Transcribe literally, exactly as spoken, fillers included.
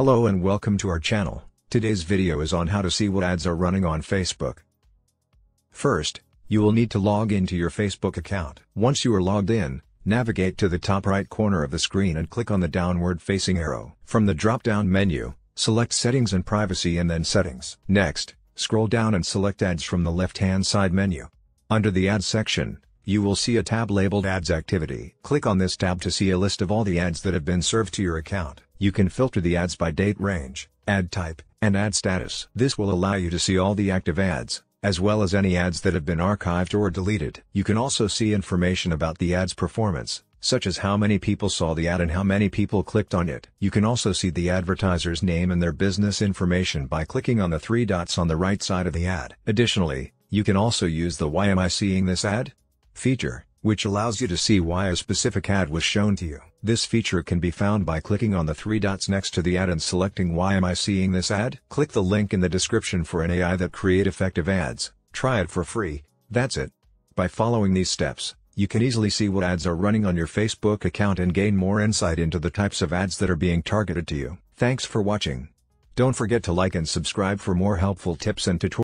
Hello and welcome to our channel. Today's video is on how to see what ads are running on Facebook. First, you will need to log into your Facebook account. Once you are logged in, navigate to the top right corner of the screen and click on the downward facing arrow. From the drop-down menu, select Settings and Privacy and then Settings. Next, scroll down and select Ads from the left-hand side menu. Under the Ads section, you will see a tab labeled Ads Activity. Click on this tab to see a list of all the ads that have been served to your account. You can filter the ads by date range, ad type, and ad status. This will allow you to see all the active ads, as well as any ads that have been archived or deleted. You can also see information about the ad's performance, such as how many people saw the ad and how many people clicked on it. You can also see the advertiser's name and their business information by clicking on the three dots on the right side of the ad. Additionally, you can also use the "Why am I seeing this ad?" feature, which allows you to see why a specific ad was shown to you. This feature can be found by clicking on the three dots next to the ad and selecting "Why am I seeing this ad?" Click the link in the description for an A I that create effective ads. Try it for free. That's it. By following these steps, you can easily see what ads are running on your Facebook account and gain more insight into the types of ads that are being targeted to you. Thanks for watching. Don't forget to like and subscribe for more helpful tips and tutorials.